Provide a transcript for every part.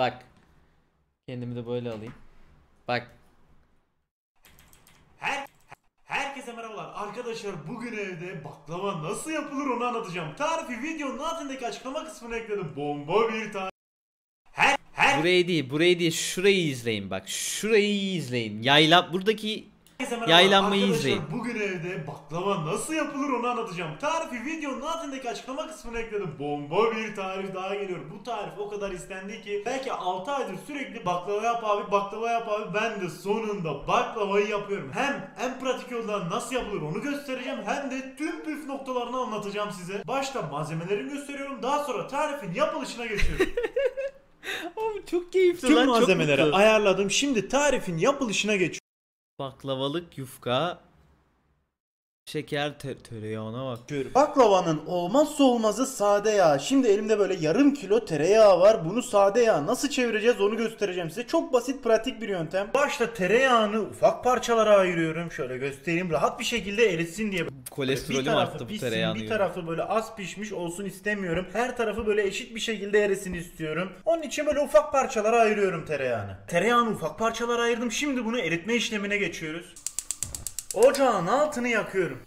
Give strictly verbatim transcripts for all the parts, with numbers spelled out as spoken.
Bak. Kendimi de böyle alayım. Bak. Her herkese merhabalar arkadaşlar, bugün evde baklava nasıl yapılır onu anlatacağım. Tarifi videonun altındaki açıklama kısmına ekledim. Bomba bir tane. Her her burayı değil, burayı değil, şurayı izleyin bak. Şurayı izleyin. Yayla buradaki yaylanmayı izleyin. Arkadaşlar bugün evde baklava nasıl yapılır onu anlatacağım. Tarifi videonun altındaki açıklama kısmına ekledim. Bomba bir tarif daha geliyor. Bu tarif o kadar istendi ki belki altı aydır sürekli baklava yap abi, baklava yap abi. Ben de sonunda baklavayı yapıyorum. Hem en pratik yoldan nasıl yapılır onu göstereceğim, hem de tüm püf noktalarını anlatacağım size. Başta malzemelerimi gösteriyorum, daha sonra tarifin yapılışına geçiyorum. Abi çok keyifli. Tüm lan, malzemeleri çok ayarladım. Şimdi tarifin yapılışına geçiyorum. Baklavalık yufka, şeker, te tereyağına bak. Baklavanın olmazsa olmazı sade yağ. Şimdi elimde böyle yarım kilo tereyağı var. Bunu sade yağ nasıl çevireceğiz onu göstereceğim size. Çok basit, pratik bir yöntem. Başta tereyağını ufak parçalara ayırıyorum. Şöyle göstereyim, rahat bir şekilde erisin diye. Kolesterolüm arttı bu tereyağını. Bir tarafı böyle az pişmiş olsun istemiyorum. Her tarafı böyle eşit bir şekilde erisin istiyorum. Onun için böyle ufak parçalara ayırıyorum tereyağını. Tereyağını ufak parçalara ayırdım. Şimdi bunu eritme işlemine geçiyoruz. Ocağın altını yakıyorum.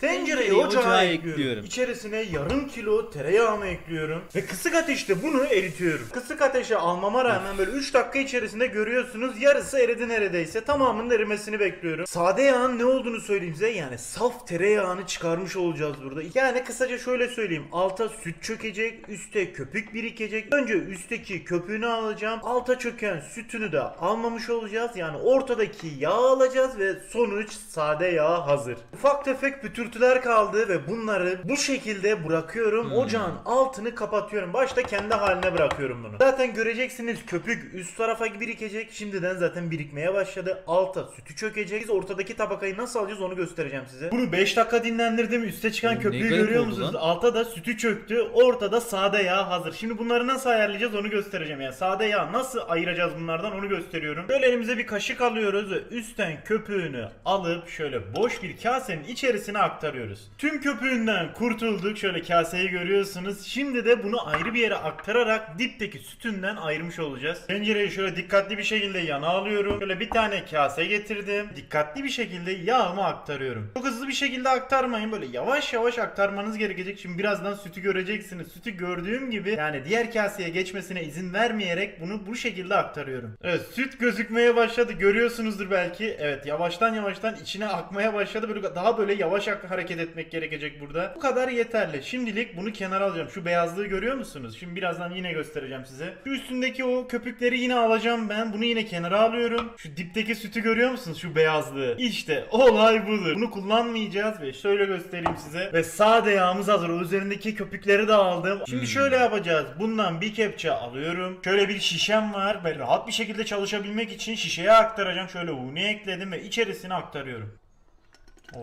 Tencereyi ocağa, ocağa ekliyorum. ekliyorum. İçerisine yarım kilo tereyağını ekliyorum. Ve kısık ateşte bunu eritiyorum. Kısık ateşe almama rağmen böyle üç dakika içerisinde görüyorsunuz yarısı eridi neredeyse. Tamamının erimesini bekliyorum. Sade yağın ne olduğunu söyleyeyim size. Yani saf tereyağını çıkarmış olacağız burada. Yani kısaca şöyle söyleyeyim. Alta süt çökecek. Üste köpük birikecek. Önce üstteki köpüğünü alacağım. Alta çöken sütünü de almamış olacağız. Yani ortadaki yağı alacağız ve sonuç sade yağ hazır. Ufak tefek bütün Türtüler kaldı ve bunları bu şekilde bırakıyorum. Ocağın altını kapatıyorum. Başta kendi haline bırakıyorum bunu. Zaten göreceksiniz köpük üst tarafa birikecek. Şimdiden zaten birikmeye başladı. Alta sütü çökeceğiz. Ortadaki tabakayı nasıl alacağız onu göstereceğim size. Bunu beş dakika dinlendirdim. Üste çıkan hmm, köpüğü görüyor musunuz? Lan? Alta da sütü çöktü. Ortada sade yağ hazır. Şimdi bunları nasıl ayarlayacağız onu göstereceğim. Yani sade yağ nasıl ayıracağız bunlardan onu gösteriyorum. Böyle elimize bir kaşık alıyoruz ve üstten köpüğünü alıp şöyle boş bir kasenin içerisine aktarıyoruz. Aktarıyoruz. Tüm köpüğünden kurtulduk. Şöyle kaseyi görüyorsunuz. Şimdi de bunu ayrı bir yere aktararak dipteki sütünden ayırmış olacağız. Tencereyi şöyle dikkatli bir şekilde yana alıyorum. Şöyle bir tane kase getirdim. Dikkatli bir şekilde yağımı aktarıyorum. Çok hızlı bir şekilde aktarmayın. Böyle yavaş yavaş aktarmanız gerekecek. Şimdi birazdan sütü göreceksiniz. Sütü gördüğüm gibi yani diğer kaseye geçmesine izin vermeyerek bunu bu şekilde aktarıyorum. Evet, süt gözükmeye başladı. Görüyorsunuzdur belki. Evet, yavaştan yavaştan içine akmaya başladı. Böyle daha böyle yavaş aktarıyorum. Hareket etmek gerekecek burada. Bu kadar yeterli. Şimdilik bunu kenara alacağım. Şu beyazlığı görüyor musunuz? Şimdi birazdan yine göstereceğim size. Şu üstündeki o köpükleri yine alacağım ben. Bunu yine kenara alıyorum. Şu dipteki sütü görüyor musunuz? Şu beyazlığı. İşte olay budur. Bunu kullanmayacağız ve şöyle göstereyim size. Ve sade yağımız hazır. O üzerindeki köpükleri de aldım. Şimdi şöyle yapacağız. Bundan bir kepçe alıyorum. Şöyle bir şişem var. Ben rahat bir şekilde çalışabilmek için şişeye aktaracağım. Şöyle unu ekledim ve içerisine aktarıyorum.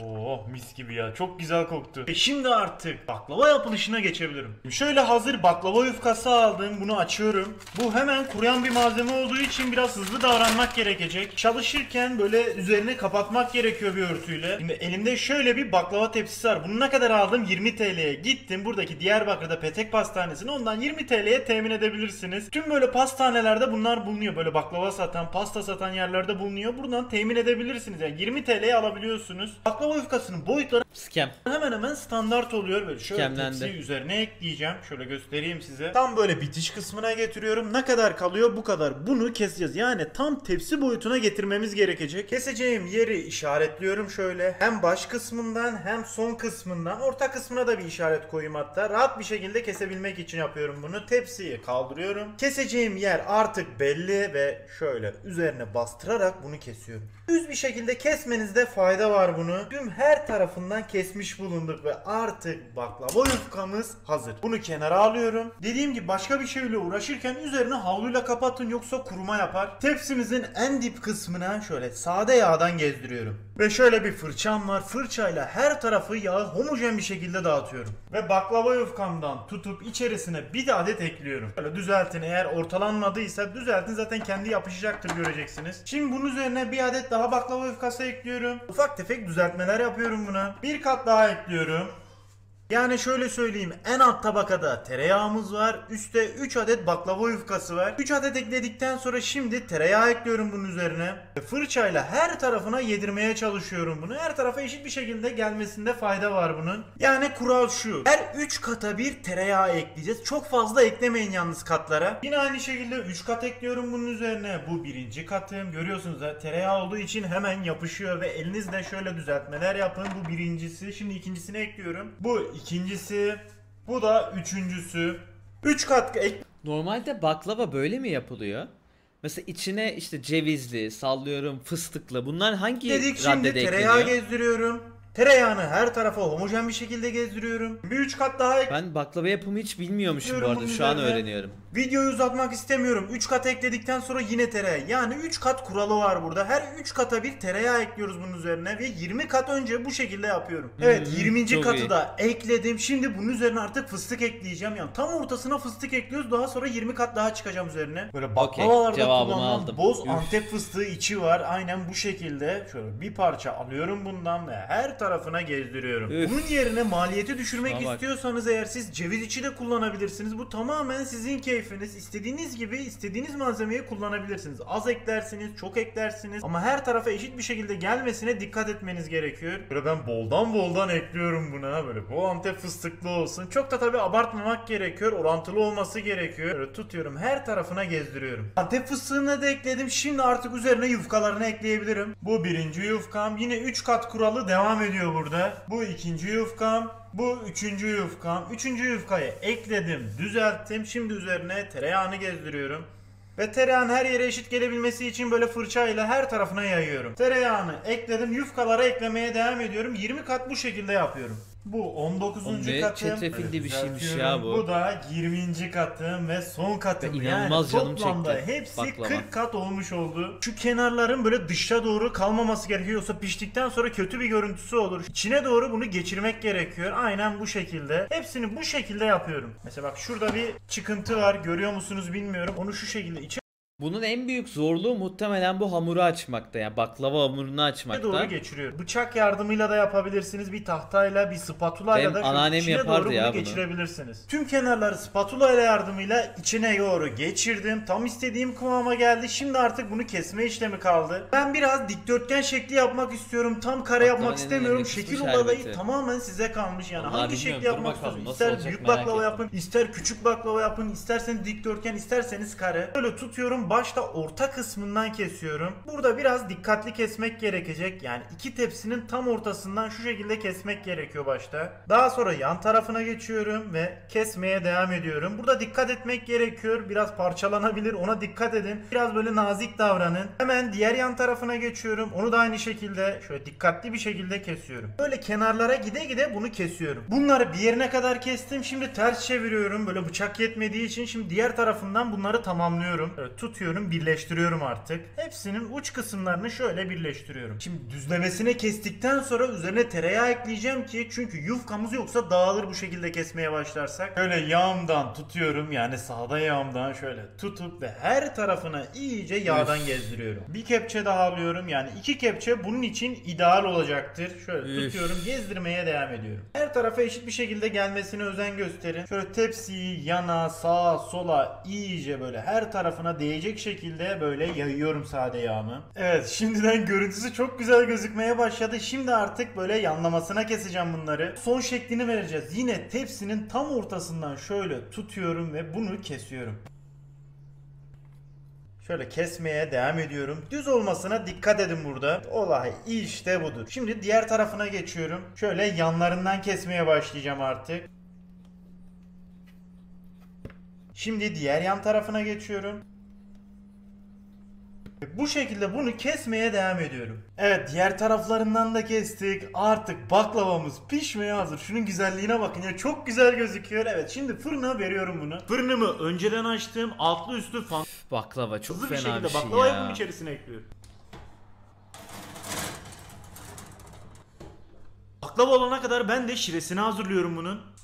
Oh, mis gibi ya, çok güzel koktu. E şimdi artık baklava yapılışına geçebilirim. Şöyle hazır baklava yufkası aldım, bunu açıyorum. Bu hemen kuruyan bir malzeme olduğu için biraz hızlı davranmak gerekecek. Çalışırken böyle üzerine kapatmak gerekiyor bir örtüyle. Şimdi elimde şöyle bir baklava tepsisi var. Bunu ne kadar aldım? yirmi TL'ye gittim. Buradaki Diyarbakır'da Petek Pastanesi'ni ondan yirmi TL'ye temin edebilirsiniz. Tüm böyle pastanelerde bunlar bulunuyor. Böyle baklava satan, pasta satan yerlerde bulunuyor. Buradan temin edebilirsiniz. Yani yirmi TL'ye alabiliyorsunuz. Baklava yufkasının boyutları scam. Hemen hemen standart oluyor. Böyle şöyle tepsiyi üzerine ekleyeceğim. Şöyle göstereyim size. Tam böyle bitiş kısmına getiriyorum. Ne kadar kalıyor? Bu kadar. Bunu keseceğiz. Yani tam tepsi boyutuna getirmemiz gerekecek. Keseceğim yeri işaretliyorum şöyle. Hem baş kısmından hem son kısmından. Orta kısmına da bir işaret koyayım hatta. Rahat bir şekilde kesebilmek için yapıyorum bunu. Tepsiyi kaldırıyorum. Keseceğim yer artık belli ve şöyle üzerine bastırarak bunu kesiyorum. Düz bir şekilde kesmenizde fayda var bunu. Tüm her tarafından kesmiş bulunduk ve artık baklava yufkamız hazır. Bunu kenara alıyorum. Dediğim gibi başka bir şeyle uğraşırken üzerine havluyla kapatın, yoksa kuruma yapar. Tepsimizin en dip kısmına şöyle sade yağdan gezdiriyorum. Ve şöyle bir fırçam var. Fırçayla her tarafı yağı homojen bir şekilde dağıtıyorum. Ve baklava yufkamdan tutup içerisine bir adet ekliyorum. Böyle düzeltin, eğer ortalanmadıysa düzeltin, zaten kendi yapışacaktır göreceksiniz. Şimdi bunun üzerine bir adet daha baklava yufkası ekliyorum. Ufak tefek düzeltmeler yapıyorum buna. Bir kat daha ekliyorum. Yani şöyle söyleyeyim, en alt tabakada tereyağımız var, üstte üç adet baklava yufkası var. üç adet ekledikten sonra şimdi tereyağı ekliyorum bunun üzerine. Fırçayla her tarafına yedirmeye çalışıyorum bunu. Her tarafa eşit bir şekilde gelmesinde fayda var bunun. Yani kural şu: her üç kata bir tereyağı ekleyeceğiz. Çok fazla eklemeyin yalnız katlara. Yine aynı şekilde üç kat ekliyorum bunun üzerine. Bu birinci katım. Görüyorsunuz da tereyağı olduğu için hemen yapışıyor ve elinizle şöyle düzeltmeler yapın. Bu birincisi. Şimdi ikincisini ekliyorum. Bu İkincisi, bu da üçüncüsü. Üç kat ek... Normalde baklava böyle mi yapılıyor? Mesela içine işte cevizli, sallıyorum fıstıklı, bunlar hangi raddede ekleniyor? Şimdi tereyağı gezdiriyorum. Tereyağını her tarafa homojen bir şekilde gezdiriyorum. Bir üç kat daha ek... Ben baklava yapımı hiç bilmiyormuşum bu arada, şu an öğreniyorum. Videoyu uzatmak istemiyorum. üç kat ekledikten sonra yine tereyağı. Yani üç kat kuralı var burada. Her üç kata bir tereyağı ekliyoruz bunun üzerine ve yirmi kat önce bu şekilde yapıyorum. Evet, hmm, yirminci katı iyi. da ekledim. Şimdi bunun üzerine artık fıstık ekleyeceğim. Yani tam ortasına fıstık ekliyoruz. Daha sonra yirmi kat daha çıkacağım üzerine. Böyle baklavalarda okay, kullanılan boz Üf. Antep fıstığı içi var. Aynen bu şekilde. Şöyle bir parça alıyorum bundan ve her tarafına gezdiriyorum. Üf. Bunun yerine maliyeti düşürmek Şuna istiyorsanız bak. eğer siz ceviz içi de kullanabilirsiniz. Bu tamamen sizin keyfiniz. İstediğiniz gibi istediğiniz malzemeyi kullanabilirsiniz. Az eklersiniz, çok eklersiniz ama her tarafa eşit bir şekilde gelmesine dikkat etmeniz gerekiyor. Böyle ben boldan boldan ekliyorum buna. Böyle bol Antep fıstıklı olsun. Çok da tabii abartmamak gerekiyor. Orantılı olması gerekiyor. Böyle tutuyorum, her tarafına gezdiriyorum. Antep fıstığını da ekledim. Şimdi artık üzerine yufkalarını ekleyebilirim. Bu birinci yufkam. Yine üç kat kuralı devam ediyor burada. Bu ikinci yufkam. Bu üçüncü yufkam. Üçüncü yufkayı ekledim, düzelttim. Şimdi üzerine tereyağını gezdiriyorum. Ve tereyağın her yere eşit gelebilmesi için böyle fırçayla her tarafına yayıyorum. Tereyağını ekledim. Yufkalara eklemeye devam ediyorum. yirmi kat bu şekilde yapıyorum. Bu on dokuzuncu Oğlum katım. Çetrefilli bir şeymiş ya bu. Bu da yirminci katım ve son katım. Ve inanılmaz yani canım toplamda çekti. Hepsi Baklama. kırk kat olmuş oldu. Şu kenarların böyle dışa doğru kalmaması gerekiyorsa piştikten sonra kötü bir görüntüsü olur. İçine doğru bunu geçirmek gerekiyor. Aynen bu şekilde. Hepsini bu şekilde yapıyorum. Mesela bak şurada bir çıkıntı var. Görüyor musunuz bilmiyorum. Onu şu şekilde içe Bunun en büyük zorluğu muhtemelen bu hamuru açmakta, yani baklava hamurunu açmakta. Doğru geçiriyor. Bıçak yardımıyla da yapabilirsiniz, bir tahtayla, bir spatula ile de içine doğru ya bunu geçirebilirsiniz. Bunu. Tüm kenarları spatula ile yardımıyla içine doğru geçirdim. Tam istediğim kıvama geldi. Şimdi artık bunu kesme işlemi kaldı. Ben biraz dikdörtgen şekli yapmak istiyorum. Tam kare baklava yapmak istemiyorum. Şekil olayı tamamen size kalmış yani. Vallahi hangi şekli yapmak istiyorsunuz? İster büyük baklava yapın, ister küçük baklava yapın, isterseniz dikdörtgen, isterseniz kare. Böyle tutuyorum. Başta orta kısmından kesiyorum. Burada biraz dikkatli kesmek gerekecek. Yani iki tepsinin tam ortasından şu şekilde kesmek gerekiyor başta. Daha sonra yan tarafına geçiyorum ve kesmeye devam ediyorum. Burada dikkat etmek gerekiyor. Biraz parçalanabilir. Ona dikkat edin. Biraz böyle nazik davranın. Hemen diğer yan tarafına geçiyorum. Onu da aynı şekilde şöyle dikkatli bir şekilde kesiyorum. Böyle kenarlara gide gide bunu kesiyorum. Bunları bir yerine kadar kestim. Şimdi ters çeviriyorum. Böyle bıçak yetmediği için şimdi diğer tarafından bunları tamamlıyorum. Evet, tut birleştiriyorum artık. Hepsinin uç kısımlarını şöyle birleştiriyorum. Şimdi düzlemesine kestikten sonra üzerine tereyağı ekleyeceğim ki çünkü yufkamız yoksa dağılır bu şekilde kesmeye başlarsak. Böyle yağımdan tutuyorum, yani sağda yağımdan şöyle tutup ve her tarafına iyice yağdan Üf. gezdiriyorum. Bir kepçe daha alıyorum, yani iki kepçe bunun için ideal olacaktır. Şöyle Üf. tutuyorum, gezdirmeye devam ediyorum. Her tarafa eşit bir şekilde gelmesine özen gösterin. Şöyle tepsiyi yana, sağa, sola iyice böyle her tarafına değecek şekilde böyle yayıyorum sade yağımı. Evet, şimdiden görüntüsü çok güzel gözükmeye başladı. Şimdi artık böyle yanlamasına keseceğim bunları. Son şeklini vereceğiz. Yine tepsinin tam ortasından şöyle tutuyorum ve bunu kesiyorum. Şöyle kesmeye devam ediyorum. Düz olmasına dikkat edin burada. Olay işte budur. Şimdi diğer tarafına geçiyorum. Şöyle yanlarından kesmeye başlayacağım artık. Şimdi diğer yan tarafına geçiyorum. Bu şekilde bunu kesmeye devam ediyorum. Evet, diğer taraflarından da kestik. Artık baklavamız pişmeye hazır. Şunun güzelliğine bakın ya, çok güzel gözüküyor. Evet, şimdi fırına veriyorum bunu. Fırınımı önceden açtım. Altlı üstü fan... Baklava çok Hızlı fena bir, şekilde bir şey ya. Baklavayı bunun içerisine ekliyorum. Baklava olana kadar ben de şiresini hazırlıyorum bunun.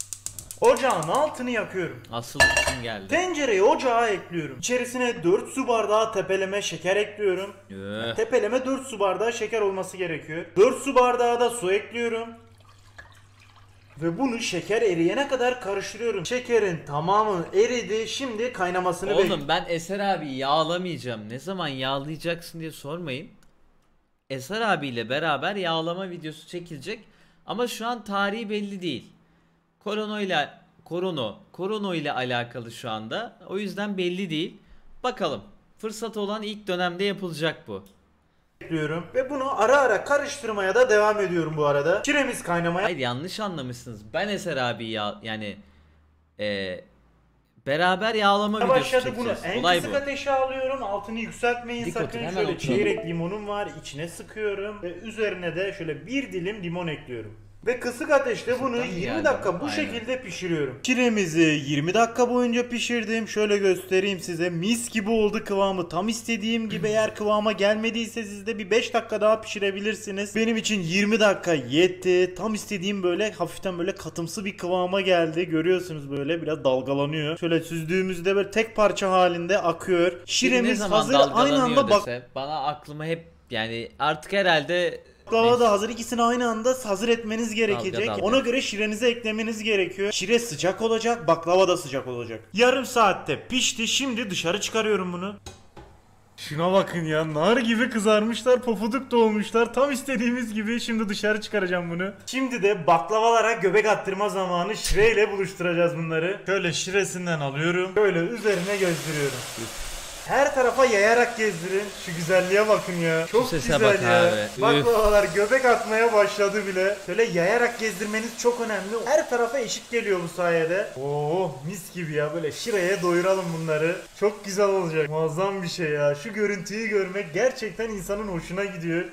Ocağın altını yakıyorum. Asıl kısım geldi. Tencereyi ocağa ekliyorum. İçerisine dört su bardağı tepeleme şeker ekliyorum. Yani tepeleme dört su bardağı şeker olması gerekiyor. dört su bardağı da su ekliyorum. Ve bunu şeker eriyene kadar karıştırıyorum. Şekerin tamamı eridi. Şimdi kaynamasını bekliyorum. Oğlum ben Eser abi yağlamayacağım. Ne zaman yağlayacaksın diye sormayın. Eser abiyle beraber yağlama videosu çekilecek. Ama şu an tarihi belli değil. Korona ile korona, korona ile alakalı şu anda. O yüzden belli değil. Bakalım. Fırsat olan ilk dönemde yapılacak bu. Bekliyorum. Ve bunu ara ara karıştırmaya da devam ediyorum bu arada. Şiremiz kaynamaya... Hayır, yanlış anlamışsınız. Ben Eser abi ya yani e, beraber yağlama videosu başladı çekeceğiz. Bunu en kısık ateşe alıyorum. Altını yükseltmeyin Dik sakın. Şöyle oturalım. Çeyrek limonum var. İçine sıkıyorum. Ve üzerine de şöyle bir dilim limon ekliyorum. Ve kısık ateşte bunu Kısıktan yirmi dakika bu Aynen. şekilde pişiriyorum. Şiremizi yirmi dakika boyunca pişirdim. Şöyle göstereyim size. Mis gibi oldu kıvamı. Tam istediğim gibi. Eğer kıvama gelmediyse siz de bir beş dakika daha pişirebilirsiniz. Benim için yirmi dakika yetti. Tam istediğim böyle hafiften böyle katımsı bir kıvama geldi. Görüyorsunuz böyle biraz dalgalanıyor. Şöyle süzdüğümüzde böyle tek parça halinde akıyor. Şiremiz hazır. Aynı anda bak. Dese, bana aklıma hep yani artık herhalde... Baklava da hazır, ikisini aynı anda hazır etmeniz gerekecek. Dalga, dalga. Ona göre şirenize eklemeniz gerekiyor. Şire sıcak olacak, baklava da sıcak olacak. Yarım saatte pişti. Şimdi dışarı çıkarıyorum bunu. Şuna bakın ya, nar gibi kızarmışlar, pofuduk doğmuşlar, tam istediğimiz gibi. Şimdi dışarı çıkaracağım bunu. Şimdi de baklavalara göbek attırma zamanı. Şireyle buluşturacağız bunları. Şöyle şiresinden alıyorum, böyle üzerine gözdürüyorum. Her tarafa yayarak gezdirin. Şu güzelliğe bakın ya. Çok güzel bak ya. Abi. Baklavalar Üf. göbek atmaya başladı bile. Şöyle yayarak gezdirmeniz çok önemli. Her tarafa eşit geliyor bu sayede. Oo, mis gibi ya. Böyle şireye doyuralım bunları. Çok güzel olacak. Muazzam bir şey ya. Şu görüntüyü görmek gerçekten insanın hoşuna gidiyor.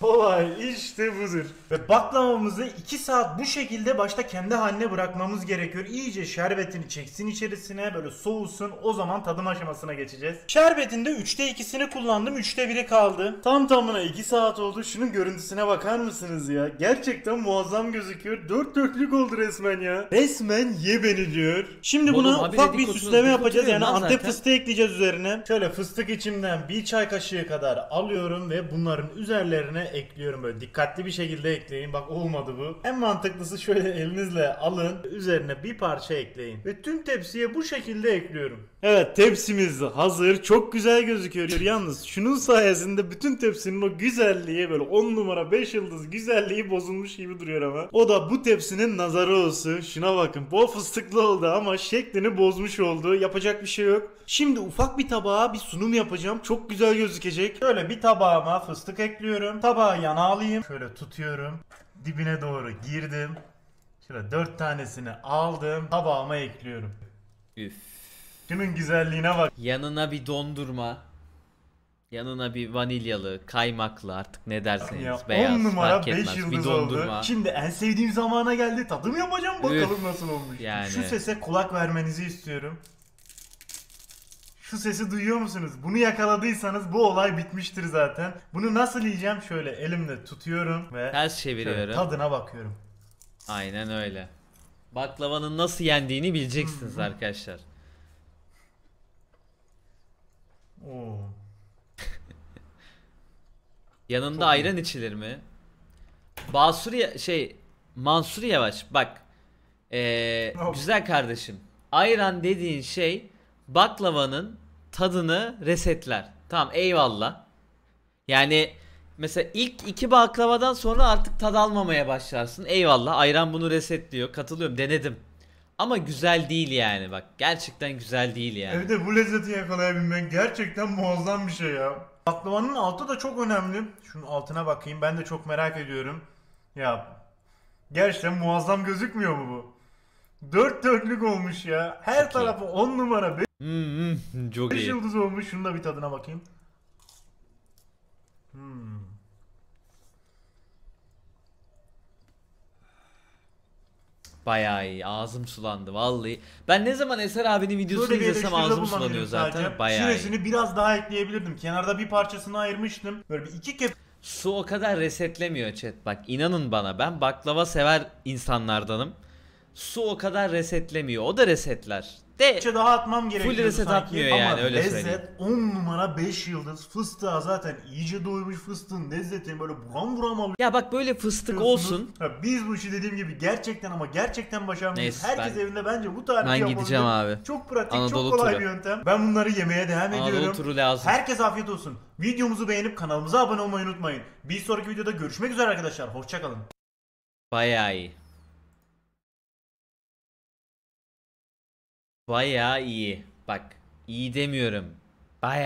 Olay işte budur. Ve baklavamızı iki saat bu şekilde başta kendi haline bırakmamız gerekiyor. İyice şerbetini çeksin içerisine, böyle soğusun, o zaman tadım aşamasına geçeceğiz. Şerbetinde üçte ikisini kullandım, üçte biri kaldı. Tam tamına iki saat oldu. Şunun görüntüsüne bakar mısınız ya? Gerçekten muazzam gözüküyor. Dört dörtlük oldu resmen ya. Resmen ye beni diyor. Şimdi Oğlum, buna ufak bir koçunuz, süsleme yapacağız. Yani Antep zaten. fıstığı ekleyeceğiz üzerine. Şöyle fıstık içimden bir çay kaşığı kadar alıyorum ve bunların üzerlerine ekliyorum. Böyle dikkatli bir şekilde ekleyin. Bak olmadı bu. En mantıklısı şöyle elinizle alın. Üzerine bir parça ekleyin. Ve tüm tepsiye bu şekilde ekliyorum. Evet, tepsimiz hazır. Çok güzel gözüküyor. Yalnız şunun sayesinde bütün tepsinin o güzelliği, böyle on numara beş yıldız güzelliği bozulmuş gibi duruyor ama. O da bu tepsinin nazarı olsun. Şuna bakın. Bol fıstıklı oldu ama şeklini bozmuş oldu. Yapacak bir şey yok. Şimdi ufak bir tabağa bir sunum yapacağım. Çok güzel gözükecek. Şöyle bir tabağıma fıstık ekliyorum. Tabağı yana alayım. Şöyle tutuyorum. Dibine doğru girdim. Şöyle dört tanesini aldım. Tabağıma ekliyorum. Üf. Şunun güzelliğine bak. Yanına bir dondurma. Yanına bir vanilyalı, kaymaklı, artık ne derseniz ya, beyaz on numara beş yıldız oldu. Şimdi en sevdiğim zamana geldi. Tadım yapacağım, bakalım Üf. nasıl olmuş. Yani. Şu sese kulak vermenizi istiyorum. Şu sesi duyuyor musunuz? Bunu yakaladıysanız bu olay bitmiştir zaten. Bunu nasıl yiyeceğim? Şöyle elimle tutuyorum ve ters çeviriyorum. Tadına bakıyorum. Aynen öyle. Baklavanın nasıl yendiğini bileceksiniz arkadaşlar. Oo. Yanında Çok ayran iyi. içilir mi? Basur ya şey Mansur Yavaş bak. Ee, oh. Güzel kardeşim. Ayran dediğin şey baklavanın tadını resetler. Tamam, eyvallah. Yani mesela ilk iki baklavadan sonra artık tad almamaya başlarsın. Eyvallah, ayran bunu resetliyor. Katılıyorum, denedim. Ama güzel değil yani, bak. Gerçekten güzel değil yani. Evde bu lezzeti yakalayabilmek gerçekten muazzam bir şey ya. Baklavanın altı da çok önemli. Şunun altına bakayım, ben de çok merak ediyorum. Ya gerçekten muazzam gözükmüyor mu bu? Dört dörtlük olmuş ya. Her çok tarafı iyi. on numara. Hmm, çok beş iyi. yıldız olmuş. Şunun da bir tadına bakayım. Hmm. Bayağı iyi. Ağzım sulandı vallahi. Ben ne zaman Eser abinin videosunu Böyle izlesem ağzım sulanıyor zaten. Sadece. Bayağı Şiresini iyi. biraz daha ekleyebilirdim. Kenarda bir parçasını ayırmıştım. Böyle bir iki kep. Su o kadar resetlemiyor chat. Bak inanın bana, ben baklava sever insanlardanım. su o kadar resetlemiyor. O da resetler. De daha atmam gerekiyor. Full reset sanki atmıyor yani. Ama öyle lezzet söyleyeyim. on numara beş yıldız. Fıstığa zaten iyice doymuş, fıstığın lezzetini böyle buram buram alıyor. Ya bak böyle fıstık olsun. Ya biz bu işi dediğim gibi gerçekten ama gerçekten başarmıyoruz. Herkes ben, evinde bence bu tarifi yapabilir. Ben gideceğim abi. Çok pratik, Anadolu çok kolay turu. bir yöntem. Ben bunları yemeye devam Anadolu ediyorum. Anadolu turu lazım. Herkese afiyet olsun. Videomuzu beğenip kanalımıza abone olmayı unutmayın. Bir sonraki videoda görüşmek üzere arkadaşlar. Hoşçakalın. Bayağı iyi. Bayağı iyi. Bak, iyi demiyorum. Bayağı.